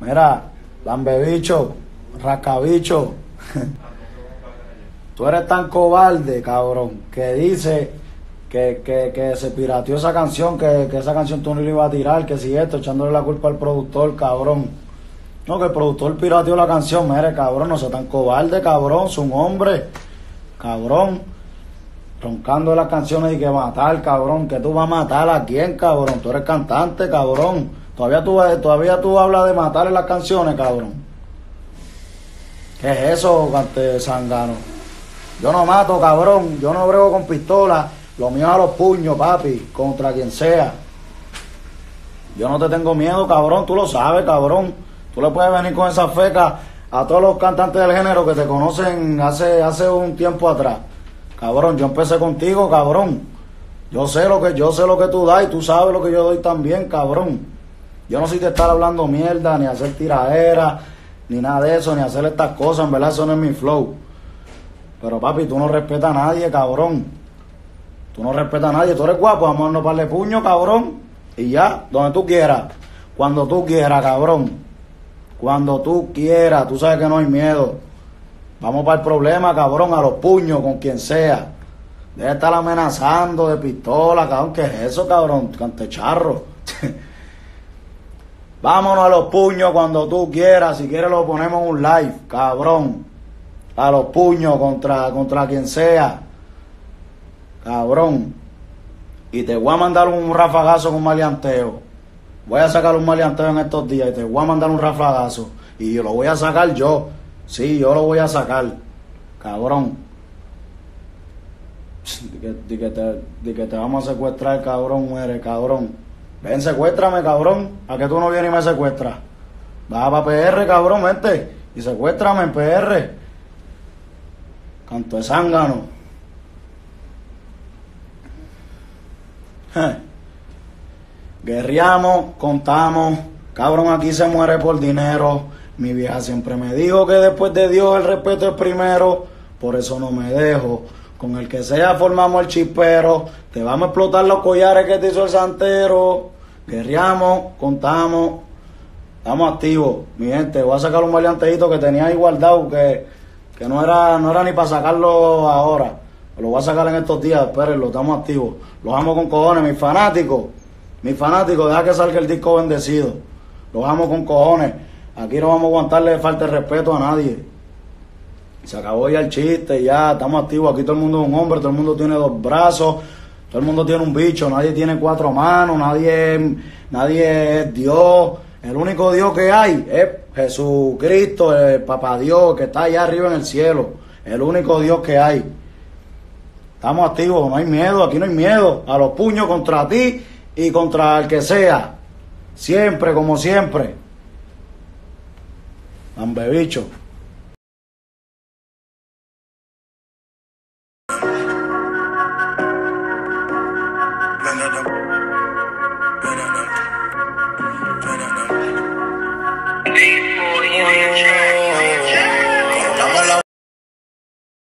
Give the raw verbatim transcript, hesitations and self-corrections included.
Mira, lambebicho, rascabicho. Tú eres tan cobarde, cabrón, que dice que, que, que se pirateó esa canción, que, que esa canción tú no le ibas a tirar, que si esto, echándole la culpa al productor, cabrón. No, que el productor pirateó la canción, mire, cabrón, no seas tan cobarde, cabrón, es un hombre, cabrón. Roncando las canciones y que matar, cabrón, que tú vas a matar a quién, cabrón, tú eres cantante, cabrón. Todavía tú, todavía tú hablas de matar en las canciones, cabrón. ¿Qué es eso, cante Zangano? Yo no mato, cabrón, yo no brego con pistola, lo mío es a los puños, papi, contra quien sea. Yo no te tengo miedo, cabrón, tú lo sabes, cabrón. Tú le puedes venir con esa feca a todos los cantantes del género que te conocen hace, hace un tiempo atrás. Cabrón, yo empecé contigo, cabrón. Yo sé lo que, yo sé lo que tú das y tú sabes lo que yo doy también, cabrón. Yo no sé si te estar hablando mierda, ni hacer tiradera, ni nada de eso, ni hacer estas cosas, en verdad eso no es mi flow. Pero papi, tú no respetas a nadie, cabrón. Tú no respetas a nadie. Tú eres guapo, vamos a darnos par de puño, cabrón. Y ya, donde tú quieras. Cuando tú quieras, cabrón. Cuando tú quieras. Tú sabes que no hay miedo. Vamos para el problema, cabrón, a los puños, con quien sea. Deja de estar amenazando de pistola, cabrón. ¿Qué es eso, cabrón? Cantecharro. Vámonos a los puños cuando tú quieras. Si quieres lo ponemos en un live, cabrón. A los puños contra, contra quien sea, cabrón. Y te voy a mandar un rafagazo con maleanteo. Voy a sacar un maleanteo en estos días y te voy a mandar un rafagazo. Y lo voy a sacar yo. Sí, yo lo voy a sacar, cabrón. De que, de que, te, de que te vamos a secuestrar, cabrón, eres, cabrón. Ven, secuéstrame, cabrón. ¿A que tú no vienes y me secuestras? Baja para P R, cabrón, vente. Y secuéstrame en P R. Canto de zángano. Je. Guerreamos, contamos. Cabrón, aquí se muere por dinero. Mi vieja siempre me dijo que después de Dios el respeto es primero. Por eso no me dejo. Con el que sea formamos el chispero. Te vamos a explotar los collares que te hizo el santero. Guerreamos, contamos. Estamos activos. Mi gente, voy a sacar un maleanteíto que tenía ahí guardado que... Que no era, no era ni para sacarlo ahora. Lo voy a sacar en estos días, espérenlo, estamos activos. Los amo con cojones, mis fanáticos. Mis fanáticos, deja que salga el disco bendecido. Los amo con cojones. Aquí no vamos a aguantarle falta de respeto a nadie. Se acabó ya el chiste, ya estamos activos. Aquí todo el mundo es un hombre, todo el mundo tiene dos brazos. Todo el mundo tiene un bicho, nadie tiene cuatro manos, nadie, nadie es Dios. El único Dios que hay es Jesucristo, el Papá Dios, que está allá arriba en el cielo. El único Dios que hay. Estamos activos, no hay miedo, aquí no hay miedo. A los puños contra ti y contra el que sea. Siempre, como siempre. Lambebicho.